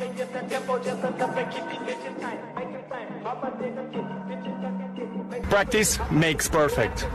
moving, just a tempo, just a tempo, keep it time, make it time, Papa take a kick, bitch it time. Practice makes perfect.